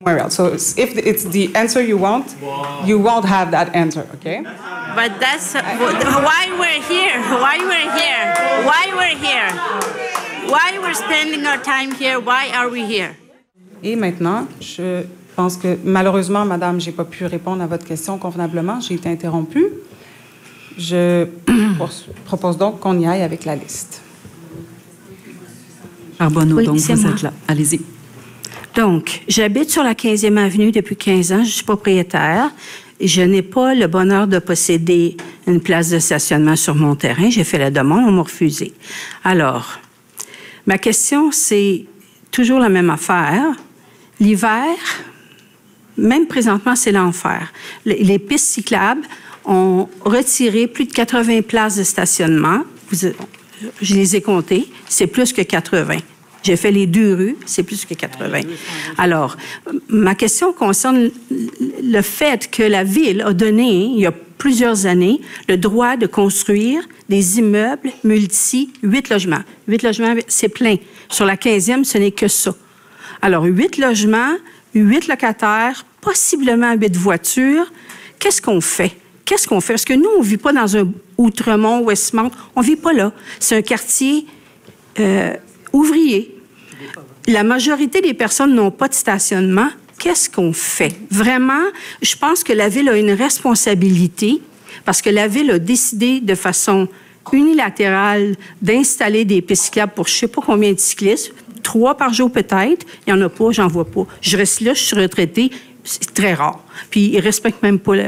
somewhere else. So if it's the answer you want, you won't have that answer, okay? But that's why we're here. Why we're here. Why we're here. Why we're spending our time here. Why are we here? Et maintenant, je pense que malheureusement, madame, j'ai pas pu répondre à votre question convenablement. J'ai été interrompue. Je propose donc qu'on y aille avec la liste. Arbonneau, oui, donc vous êtes là. Allez-y. Donc, j'habite sur la 15e avenue depuis 15 ans. Je suis propriétaire. Je n'ai pas le bonheur de posséder une place de stationnement sur mon terrain. J'ai fait la demande, on m'a refusé. Alors, ma question, c'est toujours la même affaire. L'hiver, même présentement, c'est l'enfer. Les pistes cyclables ont retiré plus de 80 places de stationnement. Je les ai comptées, c'est plus que 80. J'ai fait les deux rues, c'est plus que 80. Alors, ma question concerne le fait que la Ville a donné, il y a plusieurs années, le droit de construire des immeubles multi 8 logements. 8 logements, c'est plein. Sur la 15e, ce n'est que ça. Alors, 8 logements, 8 locataires, possiblement 8 voitures. Qu'est-ce qu'on fait? Qu'est-ce qu'on fait? Parce que nous, on ne vit pas dans un Outremont, Westmount. On ne vit pas là. C'est un quartier ouvrier. La majorité des personnes n'ont pas de stationnement. Qu'est-ce qu'on fait? Vraiment, je pense que la Ville a une responsabilité parce que la Ville a décidé de façon unilatérale d'installer des pistes cyclables pour je ne sais pas combien de cyclistes, 3 par jour peut-être. Il n'y en a pas, j'en vois pas. Je reste là, je suis retraitée. C'est très rare. Puis, ils ne respectent même pas le...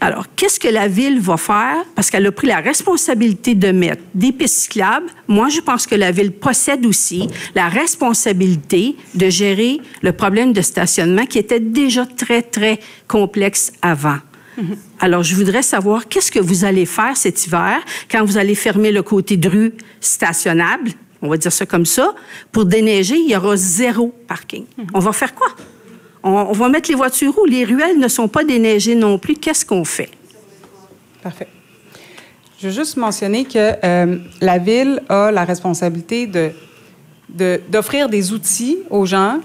Alors, qu'est-ce que la Ville va faire? Parce qu'elle a pris la responsabilité de mettre des pistes cyclables. Moi, je pense que la Ville possède aussi la responsabilité de gérer le problème de stationnement qui était déjà très, très complexe avant. Alors, je voudrais savoir qu'est-ce que vous allez faire cet hiver quand vous allez fermer le côté de rue stationnable, on va dire ça comme ça, pour déneiger, il y aura 0 parking. On va faire quoi? On va mettre les voitures où les ruelles ne sont pas déneigées non plus. Qu'est-ce qu'on fait? Parfait. Je veux juste mentionner que la Ville a la responsabilité d'offrir des outils aux gens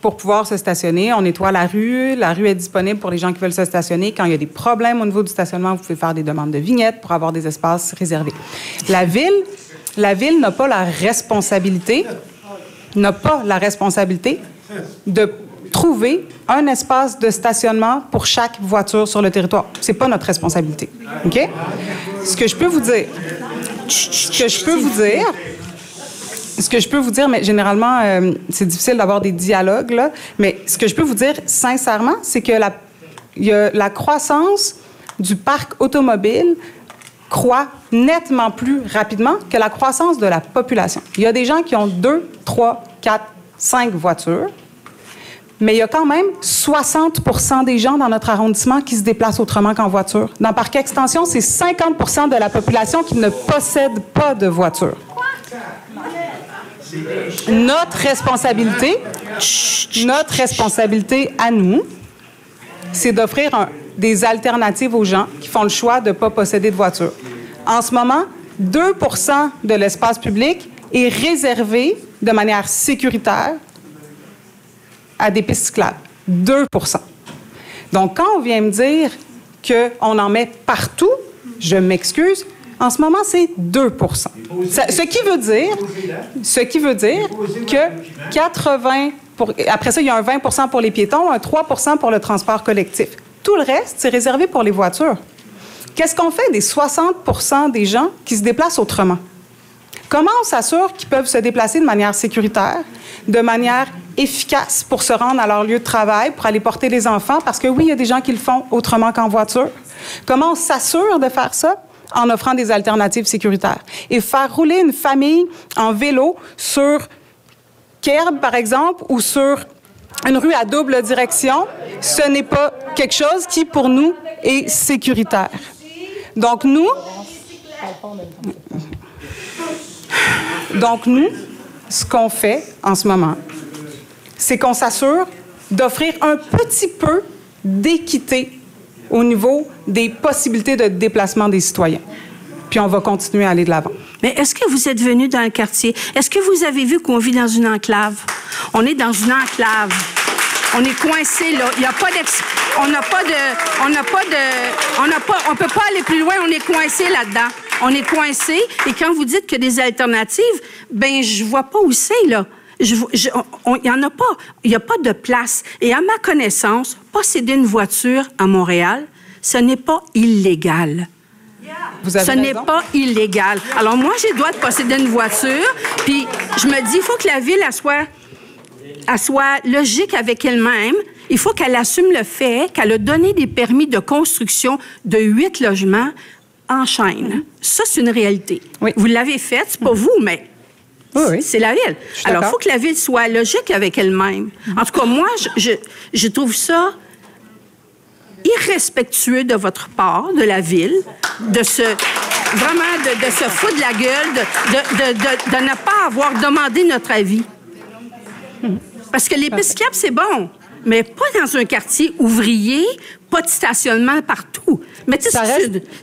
pour pouvoir se stationner. On nettoie la rue. La rue est disponible pour les gens qui veulent se stationner. Quand il y a des problèmes au niveau du stationnement, vous pouvez faire des demandes de vignettes pour avoir des espaces réservés. La Ville n'a pas la responsabilité, de trouver un espace de stationnement pour chaque voiture sur le territoire. C'est pas notre responsabilité. OK? Ce que je peux vous dire, mais généralement, c'est difficile d'avoir des dialogues, là, mais ce que je peux vous dire sincèrement, c'est que la croissance du parc automobile croît nettement plus rapidement que la croissance de la population. Il y a des gens qui ont 2, 3, 4, 5 voitures, mais il y a quand même 60 % des gens dans notre arrondissement qui se déplacent autrement qu'en voiture. Dans Parc Extension, c'est 50 % de la population qui ne possède pas de voiture. Notre responsabilité à nous, c'est d'offrir des alternatives aux gens qui font le choix de ne pas posséder de voiture. En ce moment, 2 % de l'espace public est réservé de manière sécuritaire à des pistes cyclables. 2 %. Donc, quand on vient me dire qu'on en met partout, je m'excuse, en ce moment, c'est 2 %. Ce qui veut dire que après ça, il y a un 20 % pour les piétons, un 3 % pour le transport collectif. Tout le reste, c'est réservé pour les voitures. Qu'est-ce qu'on fait des 60 % des gens qui se déplacent autrement? Comment on s'assure qu'ils peuvent se déplacer de manière sécuritaire, de manière efficace pour se rendre à leur lieu de travail, pour aller porter les enfants? Parce que oui, il y a des gens qui le font autrement qu'en voiture. Comment on s'assure de faire ça? En offrant des alternatives sécuritaires. Et faire rouler une famille en vélo sur Kerb, par exemple, ou sur une rue à double direction, ce n'est pas quelque chose qui, pour nous, est sécuritaire. Donc, nous, ce qu'on fait en ce moment, c'est qu'on s'assure d'offrir un petit peu d'équité au niveau des possibilités de déplacement des citoyens. Puis on va continuer à aller de l'avant. Mais est-ce que vous êtes venu dans le quartier? Est-ce que vous avez vu qu'on vit dans une enclave? On est dans une enclave. On est coincé là. Il n'y a pas d'ex... On ne peut pas aller plus loin. On est coincé là-dedans. On est coincé. Et quand vous dites qu'il y a des alternatives, ben je vois pas où c'est, là. Il n'y en a pas. Il n'y a pas de place. Et à ma connaissance, posséder une voiture à Montréal, ce n'est pas illégal. Ce n'est pas illégal. Alors moi, j'ai le droit de posséder une voiture, puis je me dis, il faut que la ville, elle soit logique avec elle-même. Il faut qu'elle assume le fait qu'elle a donné des permis de construction de 8 logements en chaîne. Ça, c'est une réalité. Oui. Vous l'avez fait, c'est pas vous, mais... Oui, oui. C'est la ville. Alors, il faut que la ville soit logique avec elle-même. En tout cas, moi, je trouve ça irrespectueux de votre part, de la ville, de se... vraiment, de se foutre de la gueule, de ne pas avoir demandé notre avis. Parce que les pistes-caps, c'est bon, mais pas dans un quartier ouvrier, pas de stationnement partout.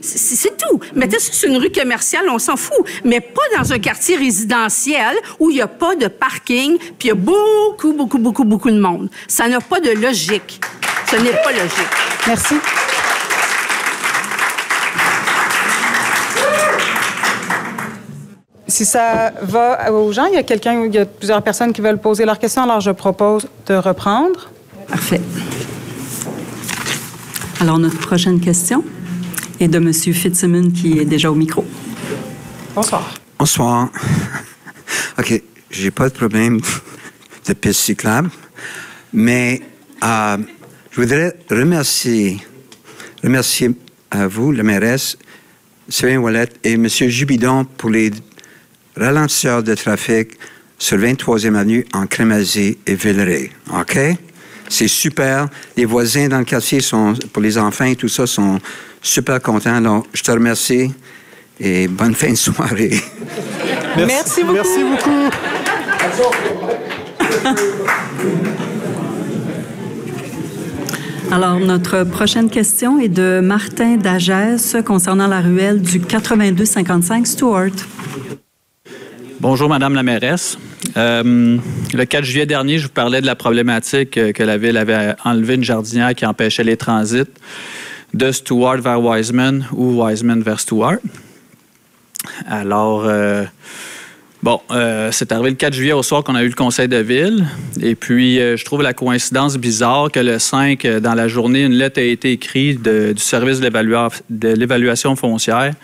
C'est tout. Mettez ça sur une rue commerciale, on s'en fout. Mais pas dans un quartier résidentiel où il n'y a pas de parking, puis il y a beaucoup de monde. Ça n'a pas de logique. Ce n'est pas logique. Merci. Si ça va aux gens, il y a plusieurs personnes qui veulent poser leurs questions, alors je propose de reprendre. Parfait. Alors, notre prochaine question est de M. Fitzsimons, qui est déjà au micro. Bonsoir. Bonsoir. OK, j'ai pas de problème de piste cyclable, mais je voudrais remercier à vous, la mairesse, Céline Ouellet et M. Jubidon pour les ralentisseurs de trafic sur 23e avenue en Crémazie et Villeray. OK? C'est super. Les voisins dans le quartier sont, pour les enfants et tout ça, sont super contents. Donc, je te remercie et bonne fin de soirée. Merci beaucoup. Merci beaucoup. Alors, notre prochaine question est de Martin Dagès concernant la ruelle du 8255 Stewart. Bonjour, Madame la mairesse. Le 4 juillet dernier, je vous parlais de la problématique que la Ville avait enlevé une jardinière qui empêchait les transits de Stewart vers Wiseman ou Wiseman vers Stewart. Alors, c'est arrivé le 4 juillet au soir qu'on a eu le conseil de ville. Et puis, je trouve la coïncidence bizarre que le 5, dans la journée, une lettre a été écrite du service de l'évaluation foncière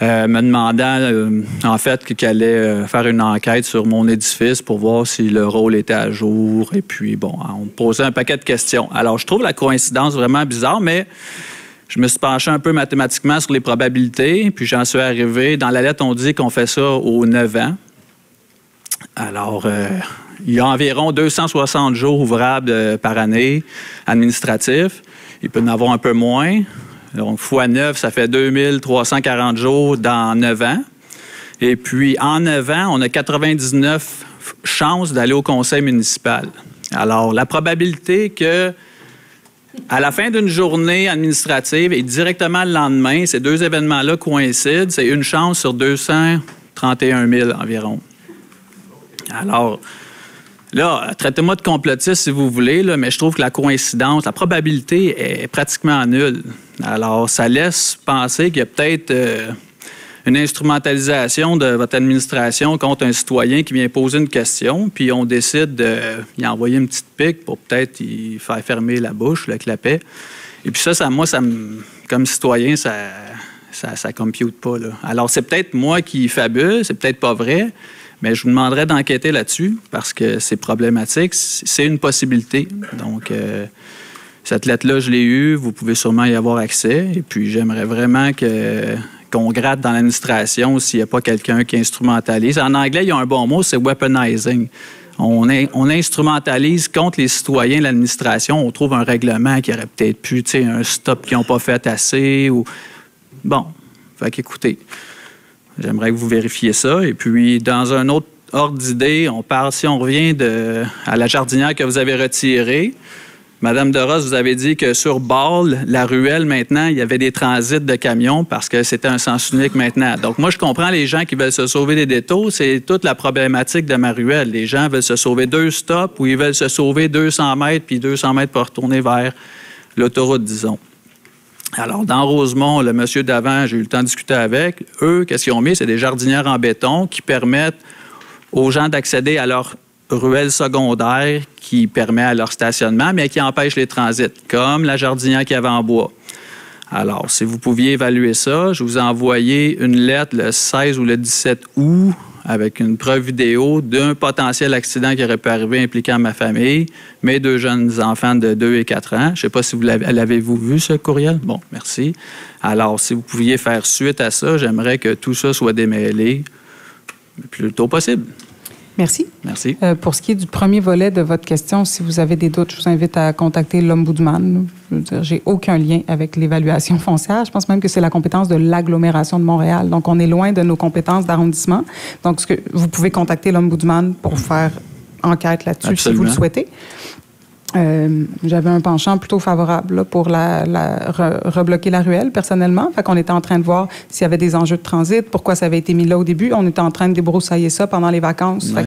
me demandant, en fait, qu'elle allait faire une enquête sur mon édifice pour voir si le rôle était à jour. Et puis, bon, on me posait un paquet de questions. Alors, je trouve la coïncidence vraiment bizarre, mais je me suis penché un peu mathématiquement sur les probabilités. Puis, j'en suis arrivé. Dans la lettre, on dit qu'on fait ça aux 9 ans. Alors, il y a environ 260 jours ouvrables par année administratifs. Il peut en avoir un peu moins. Donc, fois 9, ça fait 2340 jours dans 9 ans. Et puis, en 9 ans, on a 99 chances d'aller au conseil municipal. Alors, la probabilité que, à la fin d'une journée administrative et directement le lendemain, ces deux événements-là coïncident, c'est une chance sur 231 000 environ. Alors... là, traitez-moi de complotiste si vous voulez, là, mais je trouve que la coïncidence, la probabilité est pratiquement nulle. Alors, ça laisse penser qu'il y a peut-être une instrumentalisation de votre administration contre un citoyen qui vient poser une question, puis on décide de y envoyer une petite pique pour peut-être y faire fermer la bouche, le clapet. Et puis ça, moi, comme citoyen, ça compute pas, là. Alors, c'est peut-être moi qui fabule, c'est peut-être pas vrai, mais je vous demanderais d'enquêter là-dessus parce que c'est problématique. C'est une possibilité. Donc, cette lettre-là, je l'ai eue. Vous pouvez sûrement y avoir accès. Et puis, j'aimerais vraiment qu'on gratte dans l'administration s'il n'y a pas quelqu'un qui instrumentalise. En anglais, il y a un bon mot, c'est « weaponizing ». On instrumentalise contre les citoyens l'administration. On trouve un règlement qui aurait peut-être pu, tu sais, un stop qu'ils n'ont pas fait assez. Ou... bon, fait qu'écoutez... j'aimerais que vous vérifiez ça. Et puis, dans un autre ordre d'idée, on parle, si on revient à la jardinière que vous avez retirée, Madame Derosse, vous avez dit que sur Bâle, la ruelle, maintenant, il y avait des transits de camions parce que c'était un sens unique maintenant. Donc, moi, je comprends les gens qui veulent se sauver des détours. C'est toute la problématique de ma ruelle. Les gens veulent se sauver 2 stops ou ils veulent se sauver 200 mètres, puis 200 mètres pour retourner vers l'autoroute, disons. Alors, dans Rosemont, le monsieur d'avant, j'ai eu le temps de discuter avec. Eux, qu'est-ce qu'ils ont mis? C'est des jardinières en béton qui permettent aux gens d'accéder à leur ruelle secondaire qui permet à leur stationnement, mais qui empêche les transits, comme la jardinière qu'il y avait en bois. Alors, si vous pouviez évaluer ça, je vous ai envoyé une lettre le 16 ou le 17 août avec une preuve vidéo d'un potentiel accident qui aurait pu arriver impliquant ma famille, mes 2 jeunes enfants de 2 et 4 ans. Je ne sais pas si vous l'avez-vous vu, ce courriel? Bon, merci. Alors, si vous pouviez faire suite à ça, j'aimerais que tout ça soit démêlé le plus tôt possible. Merci. Merci. Pour ce qui est du premier volet de votre question, si vous avez des doutes, je vous invite à contacter l'Ombudsman. J'ai aucun lien avec l'évaluation foncière. Je pense même que c'est la compétence de l'agglomération de Montréal. Donc, on est loin de nos compétences d'arrondissement. Donc, ce que vous pouvez contacter l'Ombudsman pour faire enquête là-dessus si vous le souhaitez. J'avais un penchant plutôt favorable là, pour rebloquer la ruelle, personnellement. Fait qu'on était en train de voir s'il y avait des enjeux de transit, pourquoi ça avait été mis là au début. On était en train de débroussailler ça pendant les vacances. Ouais.